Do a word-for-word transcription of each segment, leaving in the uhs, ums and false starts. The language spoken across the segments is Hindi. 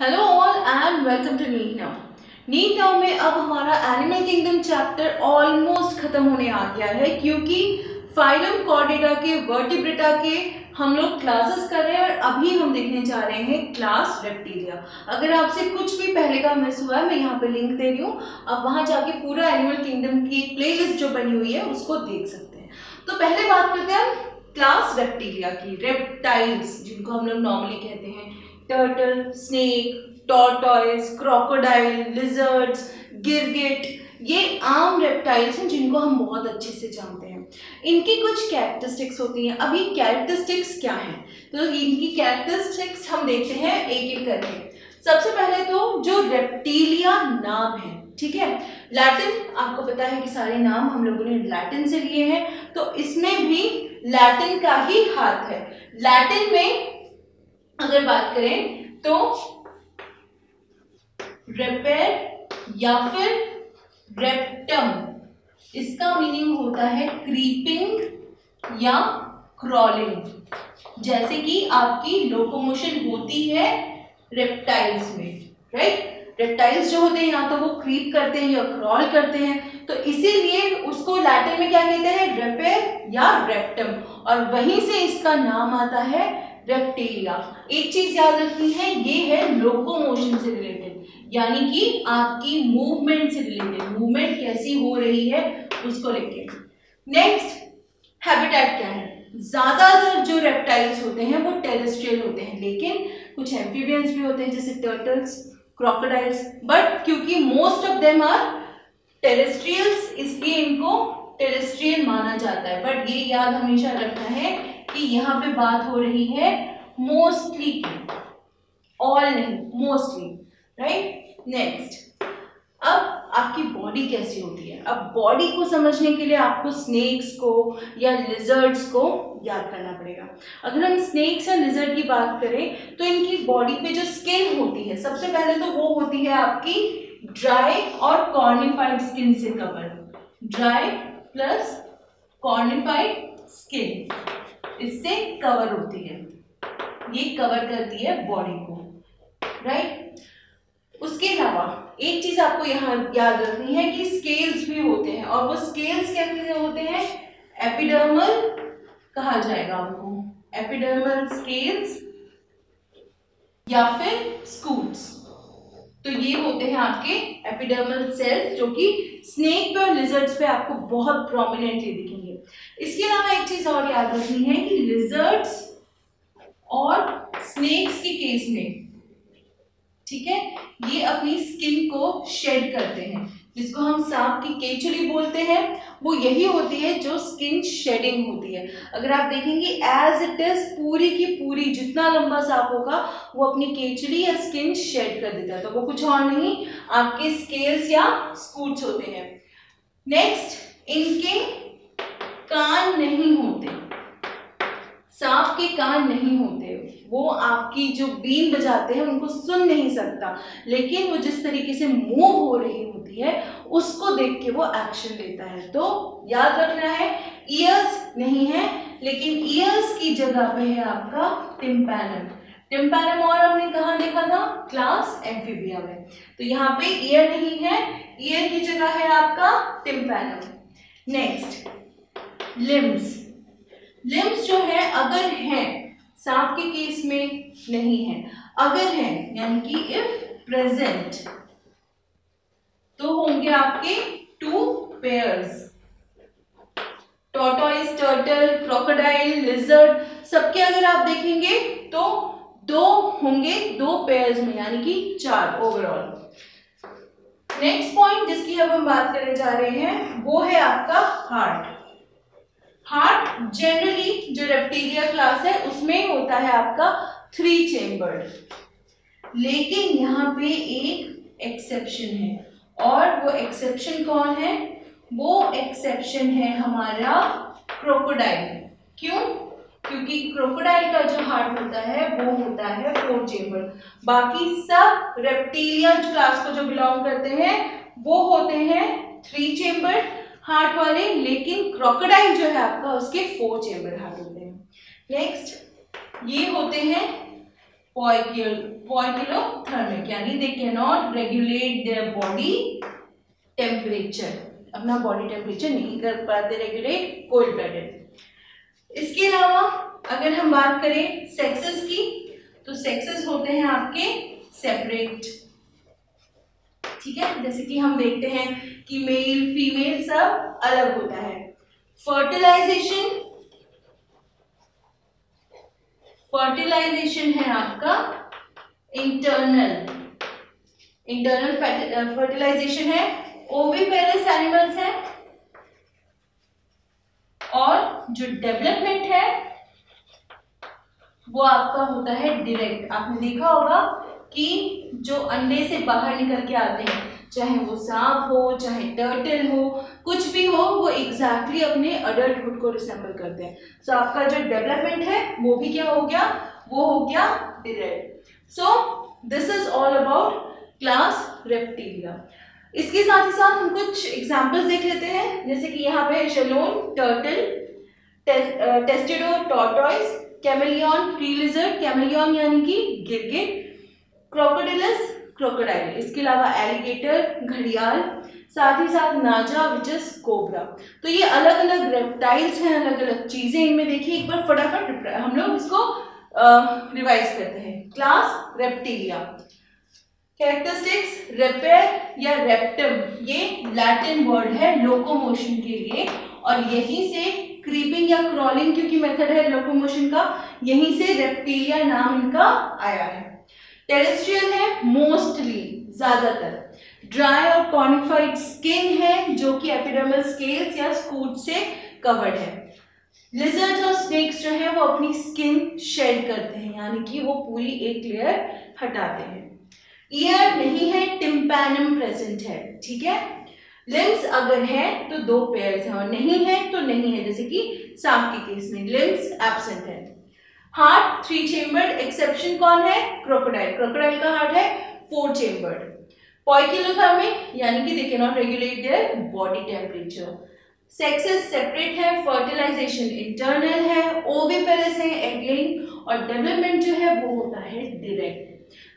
Hello all and welcome to NEET now. NEET now में अब हमारा एनिमल किंगडम चैप्टर ऑलमोस्ट खत्म होने आ गया है, क्योंकि फाइलम कॉर्डेटा के वर्टिब्रेटा के हम लोग क्लासेस कर रहे हैं और अभी हम देखने जा रहे हैं क्लास रेप्टीलिया। अगर आपसे कुछ भी पहले का मिस हुआ है, मैं यहाँ पे लिंक दे रही हूँ, आप वहाँ जाके पूरा एनिमल किंगडम की प्लेलिस्ट जो बनी हुई है उसको देख सकते हैं। तो पहले बात करते हैं हम क्लास रेप्टीलिया की। रेप्टाइल्स जिनको हम लोग नॉर्मली कहते हैं turtle, snake, tortoise, crocodile, lizards, गिरगिट, ये आम रेप्टाइल्स हैं जिनको हम बहुत अच्छे से जानते हैं। इनकी कुछ कैरेक्टरिस्टिक्स होती हैं। अभी कैरेक्टरिस्टिक्स क्या हैं, तो इनकी कैरेक्टरिस्टिक्स हम देखते हैं एक एक करके। सबसे पहले तो जो रेप्टीलिया नाम है, ठीक है, लैटिन, आपको पता है कि सारे नाम हम लोगों ने लैटिन से लिए हैं, तो इसमें भी लैटिन का ही हाथ है। लैटिन में अगर बात करें तो रेपेर या फिर रेप्टम, इसका मीनिंग होता है क्रीपिंग या क्रॉलिंग, जैसे कि आपकी लोकोमोशन होती है रेप्टाइल्स में, राइट। रेप्टाइल्स जो होते हैं या तो वो क्रीप करते हैं या क्रॉल करते हैं, तो इसीलिए उसको लैटिन में क्या कहते हैं, रेपेर या रेप्टम, और वहीं से इसका नाम आता है रेप्टीलिया। एक चीज याद रखनी है, ये है लोकोमोशन से रिलेटेड, यानी कि आपकी मूवमेंट से रिलेटेड, मूवमेंट कैसी हो रही है उसको लेके। नेक्स्ट, हैबिटेट क्या है। ज्यादातर जो रेप्टाइल्स होते हैं वो टेरेस्ट्रियल होते हैं, लेकिन कुछ एम्फीबियंस भी होते हैं जैसे टर्टल्स, क्रोकोडाइल्स, बट क्योंकि most of them are terrestrials, इसलिए इनको टेरेस्ट्रियल माना जाता है। बट ये याद हमेशा रखना है कि यहाँ पे बात हो रही है मोस्टली की, ऑल नहीं, मोस्टली, राइट। नेक्स्ट, अब आपकी बॉडी कैसी होती है। अब बॉडी को समझने के लिए आपको स्नेक्स को या लिजर्ड्स को याद करना पड़ेगा। अगर हम स्नेक्स या लिजर्ड की बात करें तो इनकी बॉडी पे जो स्किन होती है, सबसे पहले तो वो होती है आपकी ड्राई और कॉर्निफाइड स्किन से cover, dry plus cornified skin, इससे कवर होती है, ये कवर करती है बॉडी को, राइट। उसके अलावा एक चीज आपको यहाँ याद रखनी है कि स्केल्स भी होते हैं, और वो स्केल्स क्या होते हैं, एपिडर्मल कहा जाएगा उनको, एपिडर्मल स्केल्स या फिर स्कूट्स। तो ये होते हैं आपके एपिडर्मल सेल्स जो कि स्नेक पे और लिजर्ड्स पे आपको बहुत प्रोमिनेंटली दिखेंगे। इसके अलावा एक चीज और याद रखनी है कि लिजर्ड्स और स्नेक्स के केस में, ठीक है, ये अपनी स्किन को शेड करते हैं, जिसको हम सांप की केचुली बोलते हैं, वो यही होती है जो स्किन शेडिंग होती है। अगर आप देखेंगे एज इट इज पूरी की पूरी, जितना लंबा सांप होगा वो अपनी केचुली या स्किन शेड कर देता है, तो वो कुछ और नहीं आपके स्केल्स या स्कूट्स होते हैं। नेक्स्ट, इनके कान नहीं होते, सांप के कान नहीं होते, वो आपकी जो बीन बजाते हैं उनको सुन नहीं सकता, लेकिन वो जिस तरीके से मूव हो रही होती है उसको देख के वो एक्शन लेता है। तो याद रखना है, ईयर्स नहीं है, लेकिन ईयर्स की जगह पे है आपका टिम्पैनम। टिम्पैनम और हमने कहाँ देखा था, क्लास एम्फीबिया में, तो यहाँ पे ईयर नहीं है, ईयर की जगह है आपका टिम्पैनम। Next, limbs. लिम्स जो है अगर है, सांप के केस में नहीं है, अगर है यानी कि इफ प्रेजेंट, तो होंगे आपके two pairs, tortoise, turtle, crocodile, lizard, सबके अगर आप देखेंगे तो दो होंगे, दो पेयर्स में, यानी कि चार ओवरऑल। नेक्स्ट पॉइंट जिसकी अब हम बात करने जा रहे हैं वो है आपका हार्ट। हार्ट जनरली जो रेप्टीलिया क्लास है उसमें होता है आपका थ्री चेम्बर्ड, लेकिन यहाँ पे एक एक्सेप्शन है, और वो एक्सेप्शन कौन है, वो एक्सेप्शन है हमारा क्रोकोडाइल। क्यों, क्योंकि क्रोकोडाइल का जो हार्ट होता है वो होता है फोर चेम्बर्ड। बाकी सब रेप्टीलिया क्लास को जो बिलोंग करते हैं वो होते हैं थ्री चेम्बर्ड हार्ट वाले, लेकिन क्रोकोडाइल जो है आपका उसके फोर चेम्बर हार्ट होते हैं। नेक्स्ट, ये होते हैं पॉइकियल वाइटिलोथर्मिक, यानी they can not regulate their body temperature, अपना बॉडी टेम्परेचर नहीं कर पाते रेगुलेट, कोल्ड ब्लडेड। इसके अलावा अगर हम बात करें सेक्सेस की, तो सेक्सेस होते हैं आपके सेपरेट, ठीक है, जैसे कि हम देखते हैं कि मेल फीमेल सब अलग होता है। फर्टिलाइजेशन, फर्टिलाइजेशन है आपका इंटरनल, इंटरनल फर्टिलाइजेशन है। ओविपेरस एनिमल्स है, और जो डेवलपमेंट है वो आपका होता है डायरेक्ट। आपने देखा होगा कि जो अंडे से बाहर निकल के आते हैं, चाहे वो सांप हो, चाहे टर्टल हो, कुछ भी हो, वो एग्जैक्टली अपने अडल्टहुड को रिसेम्बल करते हैं। सो so, आपका जो डेवलपमेंट है वो भी क्या हो गया, वो हो गया direct. So this is all about class reptilia. इसके साथ ही साथ हम कुछ एग्जाम्पल्स देख लेते हैं, जैसे कि यहाँ पे chelone, turtle, testudo, tortoise, chameleon, tree lizard, chameleon यानी कि गिरगिट, क्रोकोडिलस, क्रोकोडाइल, इसके अलावा एलिगेटर, घड़ियाल, साथ ही साथ नाजा विच इज कोबरा। तो ये अलग अलग रेप्टाइल्स हैं, अलग अलग चीज़ें इनमें। देखिए एक बार फटाफट हम लोग इसको रिवाइज करते हैं। क्लास रेप्टिलिया कैरेक्टरिस्टिक्स, रेपेर या रेप्टम, ये लैटिन वर्ड है लोकोमोशन के लिए, और यहीं से क्रीपिंग या क्रॉलिंग क्योंकि मेथड है लोकोमोशन का, यहीं से रेप्टिलिया नाम इनका आया है। टेरेस्ट्रियल है मोस्टली, ज्यादातर, ड्राई और कॉर्निफाइड स्किन है जो कि एपिडर्मल स्केल्स या स्कूट से कवर्ड है। लिजर्ड्स और स्नेक्स जो है वो अपनी स्किन शेड करते हैं, यानी कि वो पूरी एक लेयर हटाते हैं। ईयर नहीं है, टिम्पैनम प्रेजेंट है, ठीक है। लिम्स अगर है तो दो पेयर्स हैं, और नहीं है तो नहीं है, जैसे कि सांप के केस में लिम्स एब्सेंट है। हार्ट थ्री चेम्बर्ड, एक्सेप्शन कौन है, क्रोकोडाइल, क्रोकोडाइल का हार्ट है फोर चेम्बर्ड। पॉइकिलोथर्मिक, यानी कि they can not regulate their body temperature. Sexes separate है, फर्टिलाइजेशन इंटरनल है, ओविपेरस है, एगलिंग, और डेवलपमेंट जो है वो होता है डायरेक्ट।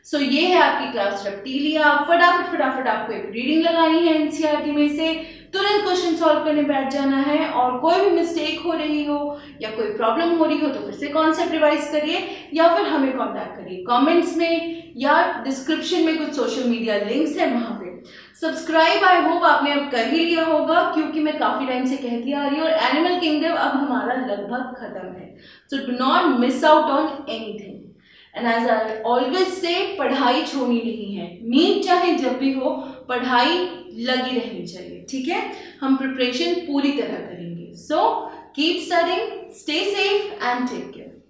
सो so, ये है आपकी क्लास रेप्टिलिया। फटाफट फटाफट आपको एक रीडिंग लगानी है एनसीईआरटी में से, तुरंत क्वेश्चन सॉल्व करने बैठ जाना है, और कोई भी मिस्टेक हो रही हो या कोई प्रॉब्लम हो रही हो तो फिर से कॉन्सेप्ट रिवाइज करिए, या फिर हमें कॉन्टैक्ट करिए। कमेंट्स में या डिस्क्रिप्शन में कुछ सोशल मीडिया लिंक्स है, वहाँ पे सब्सक्राइब आई होप आपने अब कर ही लिया होगा, क्योंकि मैं काफ़ी टाइम से कहती आ रही हूँ, और एनिमल किंगडम अब हमारा लगभग खत्म है। So do not miss out on anything. And as I always say, पढ़ाई छोड़नी नहीं है, नीट चाहे जब भी हो, पढ़ाई लगी रहनी चाहिए, ठीक है। हम प्रिपरेशन पूरी तरह करेंगे। So keep studying, stay safe and take care.